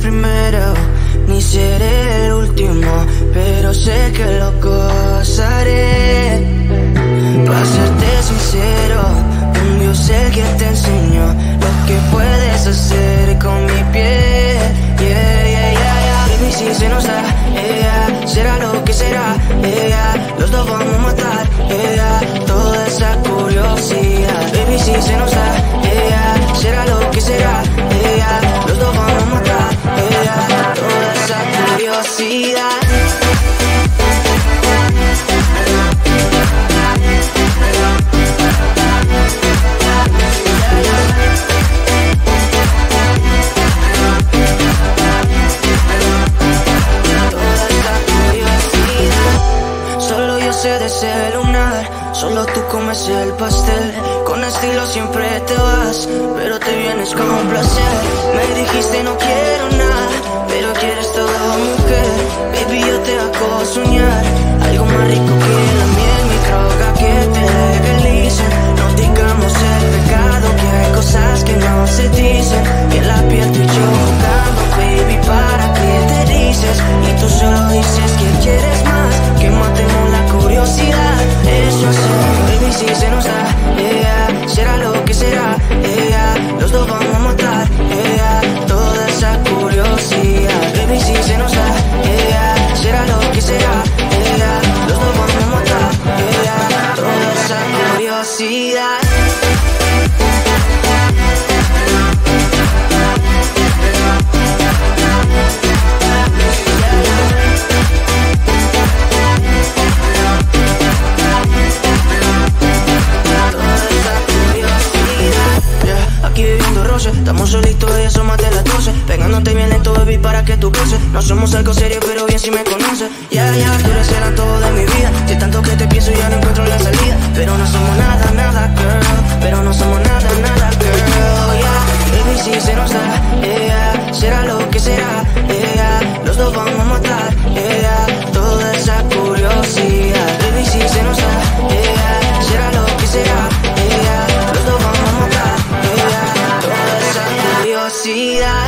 primero ni seré el último, pero sé que lo gozaré. Para serte sincero, un Dios el que te enseñó lo que puedes hacer con mi piel. Yeah, yeah, yeah, yeah. Baby, si se nos da, yeah, será lo que será, yeah. Los dos vamos a matar, yeah, toda esa curiosidad. Baby, si se nos da, yeah, será lo que será, yeah. Los dos vamos a matar, yeah, toda esa curiosidad. Ese lunar, solo tú comes el pastel. Con estilo siempre te vas, pero te vienes con un placer. Me dijiste no quiero nada, pero quieres toda mujer. Baby, yo te hago soñar algo más rico que la miel. Mi droga que te legalicen, no digamos el pecado, que hay cosas que no se dicen. Que la piel tú y yo jugando, baby, ¿para qué te dices? Y tú solo dices que quieres más, que matemos la curiosidad, eso así. Baby, si se nos da, yeah, será lo que será, yeah. Los dos vamos a matar, yeah, toda esa curiosidad. Baby, si se nos da, yeah, será lo que será, yeah. Los dos vamos a matar, yeah, toda esa curiosidad. Estamos solitos y eso más de las 12. Pegándote bien lento, baby, para que tú goces. No somos algo serio, pero bien si me conoces. Ya, yeah, ya, yeah, tú eres el antojo de mi vida. De tanto que te pienso ya no encuentro la salida. Pero no somos nada, nada, girl. Pero no somos nada, nada, girl, yeah. Baby, si se nos da, yeah, será lo que será, yeah. Los dos vamos a matar, yeah, toda esa curiosidad. Baby, si se nos da, yeah, será lo que será, yeah. Los dos vamos a matar, yeah, curiosidad.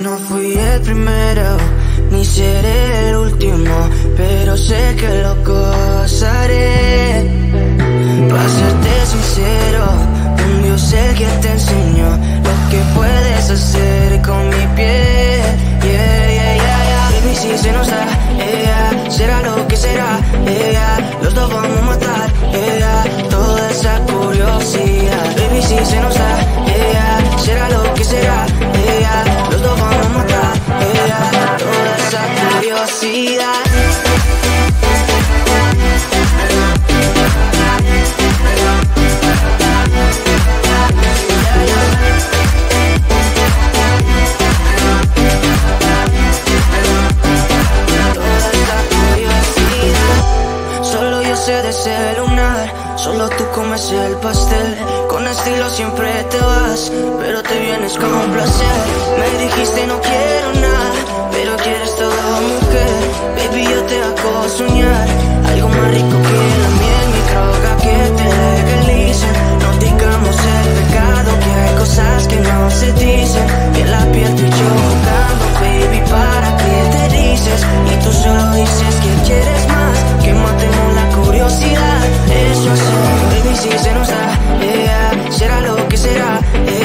No fui el primero, ni seré el último, pero sé que lo gozaré. Para serte sincero, un Dios sé que te enseñó lo que puedes hacer con mi piel. Yeah, yeah, yeah, yeah. Baby, si se nos da, yeah, será lo que será, yeah. Los dos vamos a matar, yeah, toda esa curiosidad. Baby, si se nos da, yeah, será lo que será, yeah. Los dos vamos a matar, yeah, toda esa curiosidad. De ese lunar, solo tú comes el pastel. Con estilo siempre te vas, pero te vienes con un placer. Me dijiste no quiero nada, pero quieres toda mujer. Baby, yo te hago soñar algo más rico que la miel. Mi droga que te legalice. No digamos el pecado, que hay cosas que no se dicen. Que la piel tú y yo jugando, baby, ¿para qué te dices? Y tú solo dices que quieres más, que matemos la curiosidad, eso es. Baby, si se nos da, yeah, será lo que será,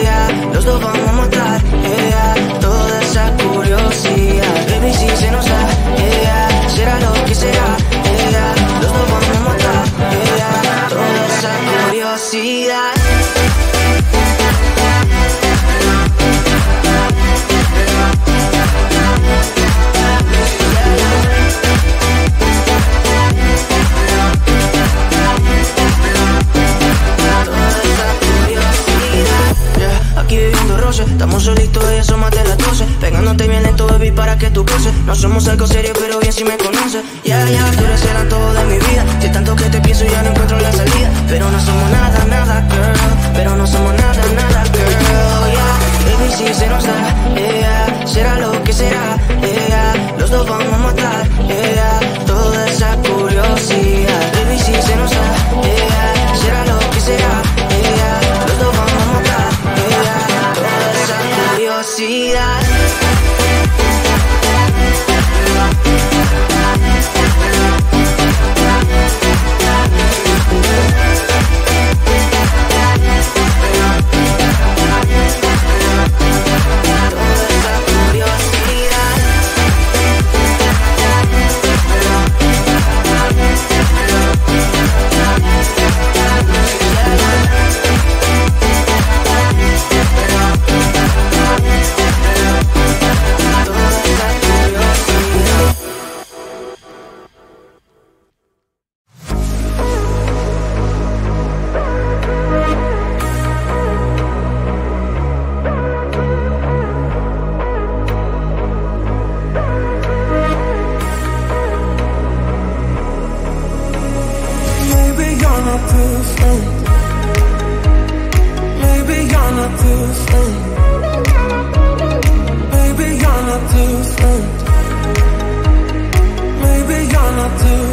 yeah. Los dos vamos a matar, yeah, toda esa curiosidad. Baby, si se nos da, yeah, será lo que será, yeah. Los dos vamos a matar, yeah, toda esa curiosidad. Aquí viviendo roce, estamos solitos y asómate a las 12. Pegándote bien lento, baby, para que tú goces. No somos algo serio, pero bien si me conoces. Ya, yeah, ya, yeah, tú eres el antojo de mi vida. Si es tanto que te pienso ya no encuentro la salida. Pero no somos nada, nada, girl. Pero no somos nada, nada, girl, yeah. Baby, si se nos da, yeah, será lo que será, yeah. Los dos vamos a matar, yeah, toda esa curiosidad. Baby, si se nos da, yeah, será lo que será, yeah. Los dos vamos a matar, yeah, toda esa curiosidad. Maybe you're not too